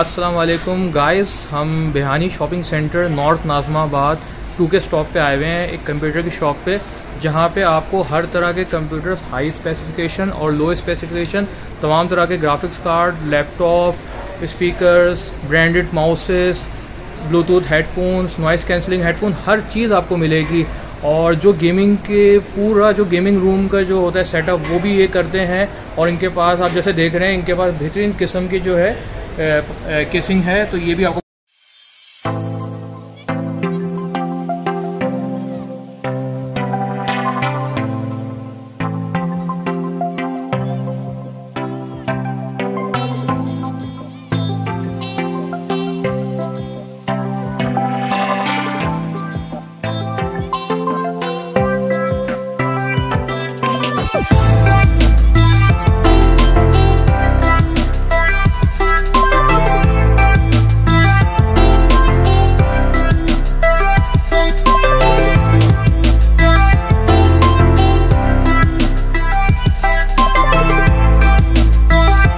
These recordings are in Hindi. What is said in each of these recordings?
अस्सलाम वालेकुम गाइस, हम Bhiyani shopping centre north Nazimabad 2 के स्टॉप पे आए हुए हैं, एक कंप्यूटर की शॉप पे, जहाँ पे आपको हर तरह के कंप्यूटर हाई स्पेसिफिकेशन और लो स्पेसिफिकेशन, तमाम तरह के graphics card, laptop, speakers, branded mouses, bluetooth headphones, noise cancelling headphone, हर चीज़ आपको मिलेगी। और जो गेमिंग के पूरा जो गेमिंग रूम का जो होता है सेटअप, वो भी ये करते हैं। और इनके पास आप जैसे देख रहे हैं, इनके पास बेहतरीन किस्म की जो है केसिंग है, तो ये भी आपको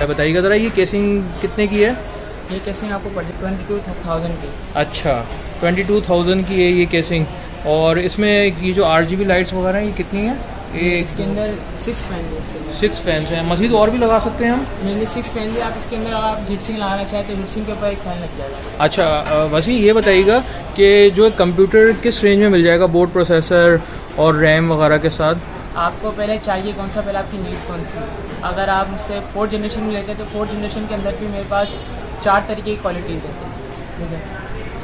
बताइएगा ज़रा, ये केसिंग कितने की है? ये केसिंग आपको पड़ रही 22,000 की। अच्छा, 22,000 की है ये केसिंग। और इसमें ये जो RGB लाइट्स वगैरह हैं, ये कितनी है? ये इसके अंदर 6 फैन हैं। मज़ीद और भी लगा सकते हैं हम? नहीं, 6 फैन भी आप इसके अंदर, आप हीट सिंक लगाना चाहें तो हीट सिंक के ऊपर एक फैन लग जाएगा। अच्छा, वैसे ये बताइएगा कि जो कंप्यूटर किस रेंज में मिल जाएगा, बोर्ड, प्रोसेसर और रैम वगैरह के साथ? आपको पहले चाहिए कौन सा, पहले आपकी नीड कौन सी। अगर आप मुझसे 4th जनरेशन में लेते हैं तो 4th जनरेशन के अंदर भी मेरे पास 4 तरीके की क्वालिटीज़ है, ठीक है।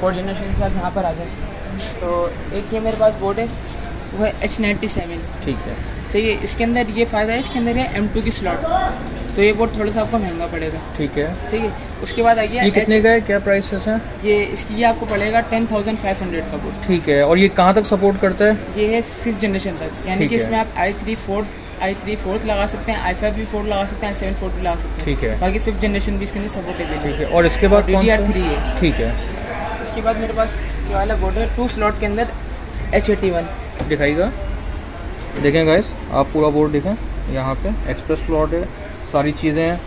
4th जनरेशन से आप यहाँ पर आ जाए तो एक ये मेरे पास बोर्ड है, वो है H97, ठीक है। सही है, इसके अंदर ये फ़ायदा है, इसके अंदर है M2 की स्लॉट, तो ये बोर्ड थोड़ा सा आपको महंगा पड़ेगा, ठीक है। सही है, उसके बाद आइए, ये कितने का है, क्या प्राइस है ये? इसकी ये आपको पड़ेगा 10,500 का बोर्ड, ठीक है। और ये कहाँ तक सपोर्ट करता है? ये है 5th जनरेशन तक, यानी कि इसमें आप i3 4th लगा सकते हैं, i5 भी 4th लगा सकते हैं, i7 4th भी लगा सकते हैं, ठीक है। बाकी 5th जनरेशन भी इसके अंदर सपोर्ट है, ठीक है। और इसके बाद DDR3 है, ठीक है। इसके बाद मेरे पास ये वाला बोर्ड है 2 स्लॉट के अंदर, H81 दिखाइएगा। देखें गाइस, आप पूरा बोर्ड देखें, यहाँ पे एक्सप्रेस स्लॉट है, सारी चीज़ें हैं।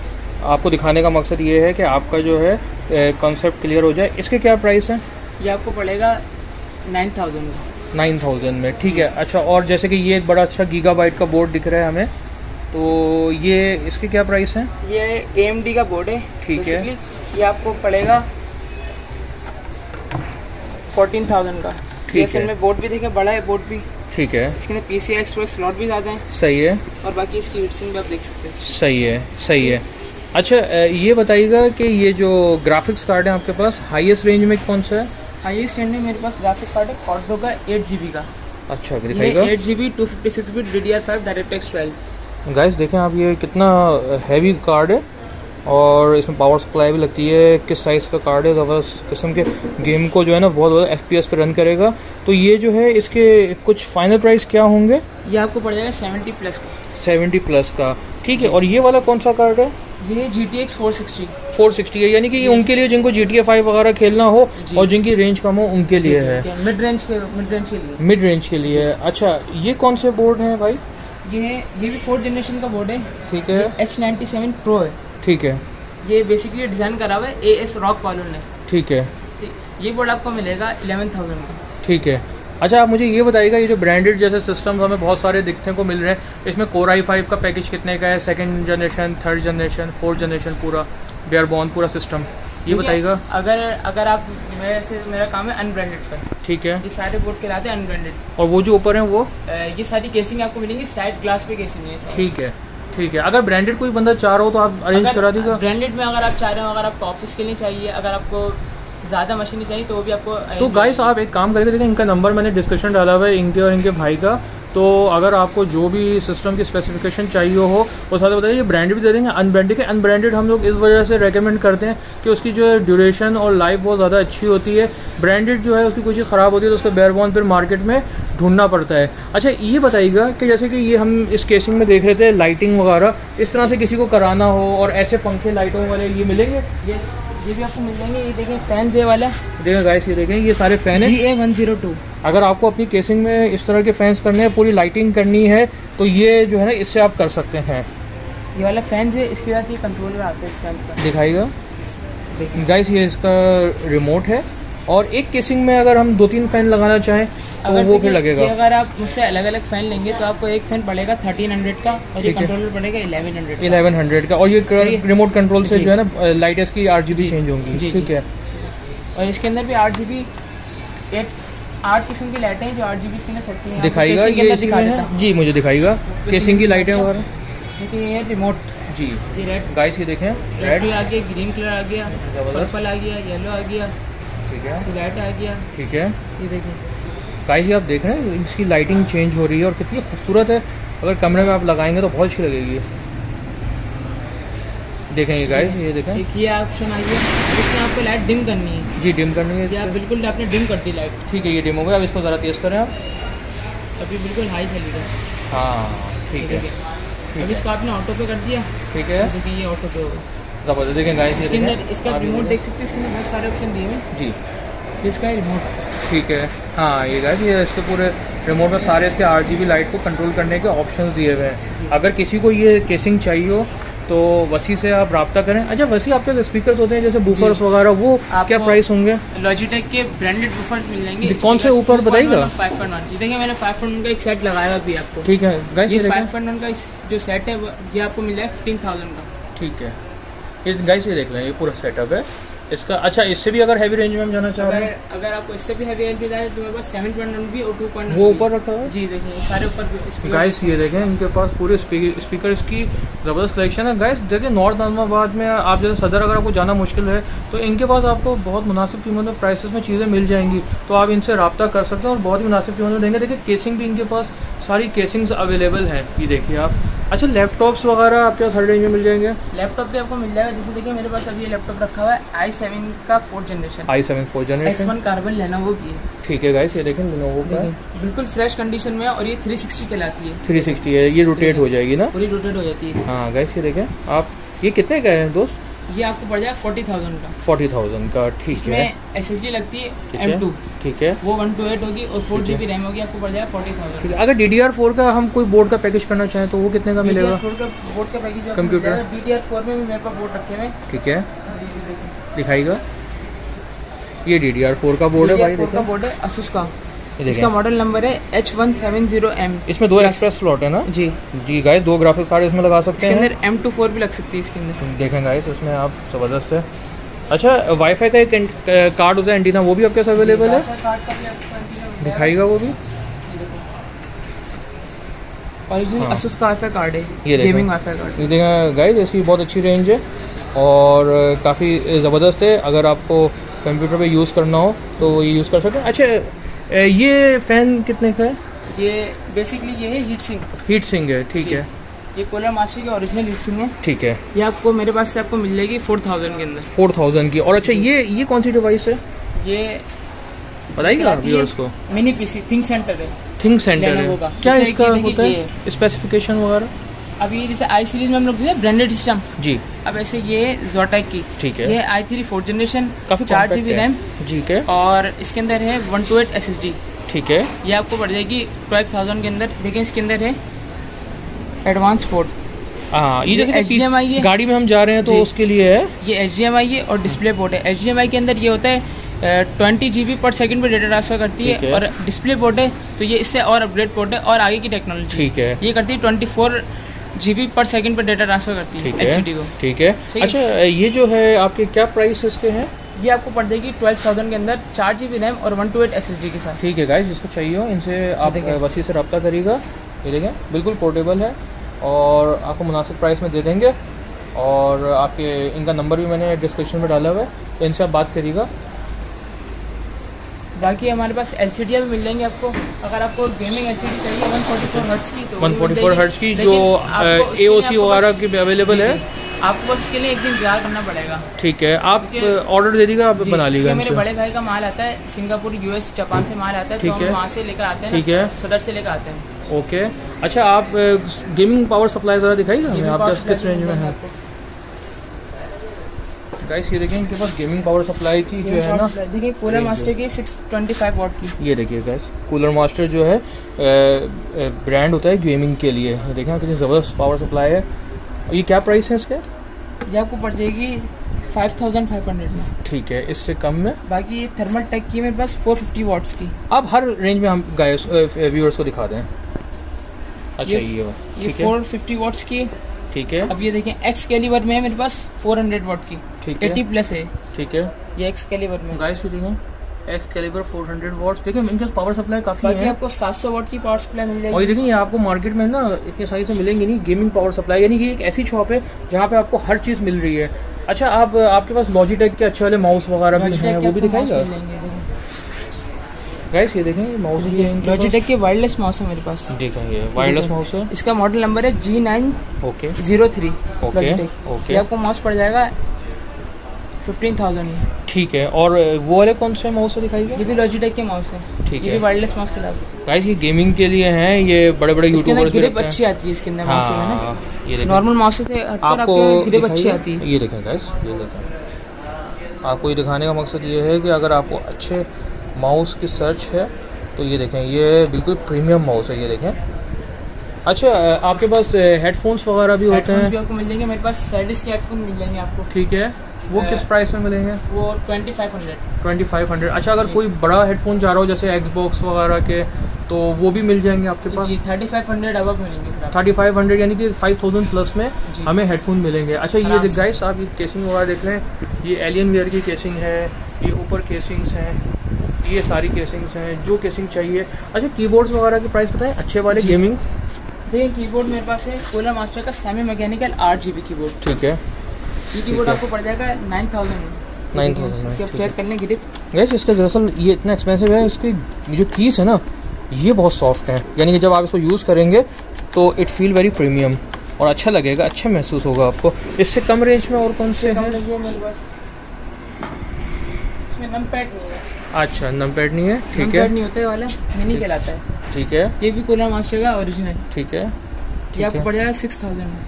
आपको दिखाने का मकसद ये है कि आपका जो है कॉन्सेप्ट क्लियर हो जाए। इसके क्या प्राइस है? ये आपको पड़ेगा 9,000 में, ठीक है। अच्छा, और जैसे कि ये एक बड़ा अच्छा गीगाबाइट का बोर्ड दिख रहा है हमें, तो ये इसके क्या प्राइस है? ये AMD का बोर्ड है, ठीक है। ये आपको पड़ेगा 14,000 का, ठीक है। में बोर्ड भी देखें, बड़ा है बोर्ड भी, ठीक है। इसके अंदर PCI Express स्लॉट भी ज़्यादा है, सही है। और बाकी इसकी हीट सिंक भी आप देख सकते हैं, सही है। अच्छा, ये बताइएगा कि ये जो ग्राफिक्स कार्ड है आपके पास, हाईएस्ट रेंज में कौन सा है? हाईएस्ट रेंज में मेरे पास ग्राफिक्स कार्ड है कॉर्डो का 8GB का। अच्छा, दिखाइएगा। 8GB 256 bit DDR5 DirectX 12। Guys देखें आप, ये कितना हैवी कार्ड है और इसमें पावर सप्लाई भी लगती है। किस साइज़ का कार्ड है, ज़बरदस्त किस्म के गेम को जो है ना बहुत ज़्यादा FPS पे रन करेगा। तो ये जो है इसके कुछ फाइनल प्राइस क्या होंगे? ये आपको पड़ जाएगा 70 प्लस का, ठीक है। और ये वाला कौन सा कार्ड है? ये GTX 460 है, यानी कि ये उनके लिए जिनको GTA 5 वगैरह खेलना हो और जिनकी रेंज कम हो उनके लिए है, मिड रेंज के लिए। अच्छा, ये कौन से बोर्ड हैं भाई? ये भी 4th जनरेशन का बोर्ड है, ठीक है। H97 Pro है, ठीक है। ये बेसिकली डिज़ाइन करा हुआ है AS रॉक कॉलर ने, ठीक है। ये बोर्ड आपको मिलेगा 11,000 का, ठीक है। अच्छा, आप मुझे ये बताइएगा, ये जो ब्रांडेड जैसे सिस्टम हमें बहुत सारे दिखने को मिल रहे हैं, इसमें Core i5 का पैकेज कितने का है? 2nd generation, 3rd generation, 4th generation, पूरा बेयरबोन पूरा सिस्टम, ये बताइएगा। अगर आप, मेरा काम है अनब्रांडेड पर, ठीक है। ये सारे बोर्ड के लाते हैं अनब्रांडेड, और वो जो ऊपर हैं वो ये सारी केसिंग आपको मिलेंगी, साइड ग्लास पे केसिंग है, ठीक है। अगर ब्रांडेड कोई बंदा चाह रहा हो तो आप अरेंज करा दीजिएगा ब्रांडेड में। अगर आप चाह रहे हो, अगर आपको ऑफिस के लिए चाहिए, अगर आपको ज़्यादा मशीन चाहिए तो वो भी आपको। तो गाइस, आप एक काम करके देखें, इनका नंबर मैंने डिस्क्रिप्शन डाला हुआ है, इनके और इनके भाई का। तो अगर आपको जो भी सिस्टम की स्पेसिफिकेशन चाहिए हो, और साथ बताइए ब्रांडेड भी दे देंगे, अनब्रांडेड के। अनब्रांडेड हम लोग इस वजह से रेकमेंड करते हैं कि उसकी जो है ड्यूरेशन और लाइफ बहुत ज़्यादा अच्छी होती है। ब्रांडेड जो है उसकी कोई चीज़ ख़राब होती है तो उसको बेयरबोन फिर मार्केट में ढूंढना पड़ता है। अच्छा, ये बताइएगा कि जैसे कि ये हम इस केसिंग में देख रहे थे लाइटिंग वगैरह, इस तरह से किसी को कराना हो और ऐसे पंखे लाइटों वाले ये मिलेंगे? ये भी आपको मिल जाएंगे। ये देखें फैन जे वाला, देखें गाइस, ये देखें ये सारे फैन है GA102। अगर आपको अपनी केसिंग में इस तरह के फैंस करने हैं, पूरी लाइटिंग करनी है, तो ये जो है ना इससे आप कर सकते हैं। ये वाला फैन है, इसके साथ ये कंट्रोलर आता है इस फैन का, दिखाइएगा। गाइस ये इसका रिमोट है। और एक केसिंग में अगर हम 2-3 फैन लगाना चाहें तो वो फिर लगेगा। अगर आप उससे अलग अलग फैन लेंगे तो आपको एक फैन पड़ेगा 1300 का और ये कंट्रोलर पड़ेगा 1100 का। और ये रिमोट कंट्रोल से जो है ना लाइट्स की 8GB चेंज होंगी, ठीक है। और इसके अंदर भी 8GB 8 किस्म की लाइटें हैं जो 8GB इसके अंदर सकती हैं। दिखाएगा ये जी, मुझे दिखाएगा केसिंग की लाइटें और ये रिमोट जी। ये रेड गाइस ये देखें, रेड आ गया, ग्रीन कलर आ गया, पर्पल आ गया, येलो आ गया, ठीक है, रेड आ गया, ठीक है। ये देखिए गाइस आप देख रहे हैं इसकी लाइटिंग चेंज हो रही है और कितनी खूबसूरत है। अगर कमरे में आप लगाएंगे तो बहुत अच्छी लगेगी। देखेंगे गाइस ये देखें, एक ये ऑप्शन आ गया जिसमें आपको लाइट डिम करनी है जी, डिम करनी है या बिल्कुल आपने डिम कर दी लाइट, ठीक है। ये डिम हो गया। अब इसको ज़रा तेज़ करें आप, अभी बिल्कुल हाई चलेगा, हाँ ठीक है। अब इसको आपने ऑटो पे कर दिया, ठीक है। देखिए ये ऑटो पे होगा। देखें गाइस इसके अंदर इसका रिमोट देख सकते हैं, इसके अंदर बहुत सारे ऑप्शन दिए हैं जी। इसका रिमोट, ठीक है, हाँ। ये गाइस ये इसके पूरे रिमोट में सारे इसके 8GB लाइट को कंट्रोल करने के ऑप्शंस दिए हुए हैं। अगर किसी को ये केसिंग चाहिए हो तो वसी से आप रब्ता करें। अच्छा वसी आपके जो स्पीकर्स होते हैं जैसे बूफर्स वगैरह वो क्या प्राइस होंगे? लॉजिटेक के ब्रांडेड बूफर्स मिल जाएंगे। कौन से ऊपर बताइएगा? 5.1 ये देखिए मैंने 5.1 का एक सेट लगाया भी आपको, ठीक है गाइस। ये 5.1 का जो सेट है ये आपको मिल जाएगा 15,000 का, ठीक है। ये गाइस ये देख लें ये पूरा सेटअप है इसका। अच्छा इससे भी अगर हैवी रेंज में हम जाना चाह रहे हैं, अगर आपको इससे भी हैवी रेंज में जाए तो मेरे पास 7.1 भी और 2.1 वो ऊपर रखा है जी। देखिए सारे ऊपर गाइस ये देखें इनके पास पूरे स्पीकर्स की ज़बरदस्त कलेक्शन है। गाइस देखिए नॉर्थ नाजिमाबाद में आप जैसे सदर अगर आपको जाना मुश्किल है तो इनके पास आपको बहुत मुनासिब कीमत में प्राइसेस में चीज़ें मिल जाएंगी, तो आप इनसे रब्ता कर सकते हैं और बहुत ही मुनासिब कीमत में देंगे। देखिए केसिंग भी इनके पास सारी केसिंग्स अवेलेबल हैं, ये देखिए आप। अच्छा लैपटॉप्स वगैरह आपके हर रेंज में मिल जाएंगे? लैपटॉप भी आपको मिल जाएगा। जैसे देखिए मेरे पास अभी ये लैपटॉप रखा हुआ है i7 का 4th generation, i7 4th generation, X1 carbon Lenovo की है, ठीक है गाइस। ये देखें लेनोवो का बिल्कुल फ्रेश कंडीशन में है और ये 360 कहलाती है, 360 है ये, रोटेट हो जाएगी ना, पूरी रोटेट हो जाती है, हाँ गाइस। ये देखें आप ये कितने का है दोस्त? ये आपको पड़ जाए 40,000 का, 40,000 का, ठीक है। SSD लगती है M2, ठीक है, वो 128 होगी और 4GB रैम होगी, आपको पड़ जाए 40,000। अगर DDR4 का हम कोई बोर्ड का पैकेज करना चाहें तो वो कितने का मिलेगा? DDR4 का बोर्ड का पैकेज कंप्यूटर DDR4 में भी मेरे पास बोर्ड रखे हुए, ठीक है, दिखाईगा। ये DDR4 का बोर्ड है भाई, देखिए इसका बोर्ड है Asus का, इसका मॉडल नंबर है H170M। इसमें 2 एक्सप्रेस स्लॉट है ना जी, जी गाइस 2 ग्राफिक कार्ड इसमें लगा सकते हैं। इसके अंदर M24 भी लग सकती है इसके अंदर, देखें गाइस इसमें आप ज़बरदस्त है। अच्छा वाईफाई का एक कार्ड होता है एंटीना, वो भी आपके पास अवेलेबल है? दिखाईगा वो भी। ओरिजिनल Asus का वाईफाई कार्ड है ये, गेमिंग वाईफाई कार्ड। ये देखें गाइस इसकी बहुत अच्छी रेंज है और काफ़ी ज़बरदस्त है। अगर आपको कंप्यूटर पर यूज़ करना हो तो ये यूज़ कर सकते हैं। अच्छा ये फ़ैन कितने का है? ये बेसिकली ये है हीट सिंक है, ठीक है। ये कूलर मास्टर की ओरिजिनल हीट सिंक है, ठीक है। ये आपको मेरे पास से आपको मिल जाएगी 4,000 के अंदर, 4,000 की। और अच्छा ये कौन सी डिवाइस है? ये बताइएगा आप उसको। मिनी पीसी ThinkCentre है, ThinkCentre है। क्या इसका होता है स्पेसिफिकेशन वगैरह? अभी जैसे आई सीरीज में हम लोग ब्रांडेड सिस्टम जी। अब ऐसे ये Logitech की, ठीक है, ये i3 4th generation, 4GB RAM, ठीक है, और इसके अंदर है 128 SSD, ठीक है। ये आपको पड़ जाएगी 12,000 के अंदर। देखें इसके अंदर है एडवांस पोर्ट, हाँ ये HDMI है, गाड़ी में हम जा रहे हैं तो उसके लिए है ये HDMI है और डिस्प्ले पोर्ट है। HDMI के अंदर ये होता है 20 GB/s पर डेटा ट्रांसफर करती है, और डिस्प्ले पोर्ट है तो ये इससे और अपग्रेड पोर्ट है और आगे की टेक्नोलॉजी, ठीक है। ये करती है 24 GB/s पर डेटा ट्रांसफर करती है एचडी को, ठीक है। अच्छा ये जो है आपके क्या प्राइस इसके हैं? ये आपको पड़ जाएगी 12,000 के अंदर, 4GB रैम और 128 SSD के साथ, ठीक है गाइस। इसको चाहिए हो इनसे आप वसी से रब्ता करिएगा। ये देखें बिल्कुल पोर्टेबल है और आपको मुनासिब प्राइस में दे देंगे। और आपके इनका नंबर भी मैंने डिस्क्रिप्शन में डाला हुआ है, तो इनसे आप बात करिएगा। बाकी हमारे पास LCD भी मिल जाएंगे आपको। अगर आपको गेमिंग LCD चाहिए 144 Hz की तो 144 Hz की जो AOC वगैरह की अवेलेबल है, आपको बस इसके लिए एक दिन इंतजार करना पड़ेगा, ठीक है। आप ऑर्डर दे दीजिएगा, आप बना लीजिएगा। मेरे बड़े भाई का माल आता है सिंगापुर, US, जापान से माल आता है, ठीक है, वहाँ से लेकर आते हैं, ठीक है, सदर से लेकर आते हैं, ओके। अच्छा आप गेमिंग पावर सप्लाई ज़रा दिखाइएगा आप किस रेंज में है? गाइस ये देखिए इनके पास गेमिंग पावर सप्लाई की जो है ना, देखिए कूलर मास्टर की 625 वाट की। ये देखिए गाइस कूलर मास्टर जो है ब्रांड होता है गेमिंग के लिए। देखिए कितनी ज़बरदस्त पावर सप्लाई है। ये क्या प्राइस है इसके? ये आपको पड़ जाएगी 5500 में। ठीक है, इससे कम में। बाकी ये थर्मल टेक की मेरे पास 450 वाट्स की। अब हर रेंज में हम गाइस व्यूअर्स को दिखा दें। अच्छा ये 450 वाट्स की, ठीक है। अब ये देखें एक्स कैलिबर में है मेरे पास 400 वाट की, ठीक है, 80 प्लस है, ठीक है। ये एक्स कैलिबर में गाइस देखें, एक्स कैलिबर 400 वाट्स। देखें इनके पावर सप्लाई काफ़ी है, आपको 700 वाट की पावर सप्लाई मिल जाएगी। और देखें ये आपको मार्केट में ना इतने साइज से मिलेंगे नहीं, गेमिंग पावर सप्लाई, यानी कि एक ऐसी शॉप है जहाँ पे आपको हर चीज़ मिल रही है। अच्छा आप आपके पास लॉजिटेक के अच्छे वाले माउस वगैरह भी हैं, वो भी दिखाएगा गाइस। ये देखें माउस ये लॉजिटेक के वायरलेस माउस है मेरे पास, देखेंगे वायरलेस माउस है। इसका मॉडल नंबर है G903। ओके, आपको माउस पड़ जाएगा 15,000। ठीक है। और वो वाले कौन से माउस दिखाएंगे? ये भी लॉजिटेक के माउस है, ठीक है, ये भी वायरलेस माउस के लिए गाइस। ये गेमिंग के लिए हैं, ये बड़े बड़े यूट्यूबर्स के लिए ग्रिप अच्छी आती है इसके अंदर माउस में ना। ये नॉर्मल माउस से हटकर आपको ग्रिप अच्छी आती है। ये देखें गाइस, ये देखें, आपको ये दिखाने का मकसद ये है कि अगर आपको अच्छे माउस की सर्च है तो ये देखें, ये बिल्कुल प्रीमियम माउस है, ये देखें। अच्छा आपके पास हेडफोन्स वगैरह भी होते हैं? भी आपको मिल जाएंगे, मेरे पास सैडिस के हेडफोन मिल जाएंगे आपको, ठीक है। वो किस प्राइस में मिलेंगे? वो 2500। अच्छा अगर कोई बड़ा हेडफोन चाह रहा हो जैसे एक्सबॉक्स वगैरह के, तो वो भी मिल जाएंगे आपके पास? जी 3500 अब मिलेंगे, 3500 यानी कि 5000 प्लस में हमें हेडफोन मिलेंगे। अच्छा ये देख गाइस, आप ये केसिंग वगैरह देख रहे हैं, ये एलियनवेयर की केसिंग है, ये ऊपर केसिंग्स हैं, ये सारी केसिंग्स हैं जो केसिंग चाहिए। अच्छा कीबोर्ड्स वगैरह के प्राइस बताएं अच्छे वाले गेमिंग? देखिए कीबोर्ड मेरे पास है कूलर मास्टर का सेमी मैकेनिकल 8 GB कीबोर्ड, ठीक है। ये कीबोर्ड आपको पड़ जाएगा 9000 में। चेक कर लें ग्रिप गाइस, इसका दरअसल ये इतना एक्सपेंसिव है, इसकी जो कीज़ है ना ये बहुत सॉफ्ट है, यानी कि जब आप इसको यूज़ करेंगे तो इट फील वेरी प्रीमियम और अच्छा लगेगा, अच्छा महसूस होगा आपको। इससे कम रेंज में और कौन से हैं? इसमें नमपैड नहीं है। अच्छा नमपैड नहीं है, ठीक है, नहीं होता है वाला मिनी कहलाता है, ठीक है। ये भी कूलर मास्टर का ओरिजिनल, ठीक है, ये आपको पड़ जाएगा 6000 में,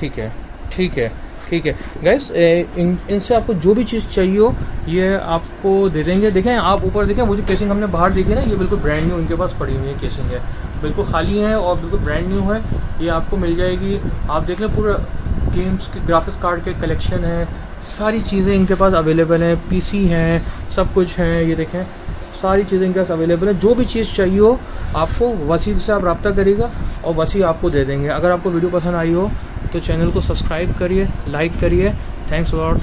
ठीक है, ठीक है, ठीक है। गैस इनसे आपको जो भी चीज़ चाहिए हो ये आपको दे देंगे। देखें आप ऊपर देखें, वो जो केसिंग हमने बाहर देखी ना, ये बिल्कुल ब्रांड न्यू उनके पास पड़ी हुई है, केसिंग है बिल्कुल खाली है और बिल्कुल ब्रांड न्यू है, ये आपको मिल जाएगी। आप देख लें पूरा गेम्स के ग्राफिक्स कार्ड के कलेक्शन है, सारी चीज़ें इनके पास अवेलेबल हैं, पीसी हैं, सब कुछ हैं, ये देखें सारी चीज़ें इनके पास अवेलेबल है। जो भी चीज़ चाहिए हो आपको वसी से आप रब्ता करिएगा और वसी आपको दे देंगे। अगर आपको वीडियो पसंद आई हो तो चैनल को सब्सक्राइब करिए, लाइक करिए। Thanks a lot.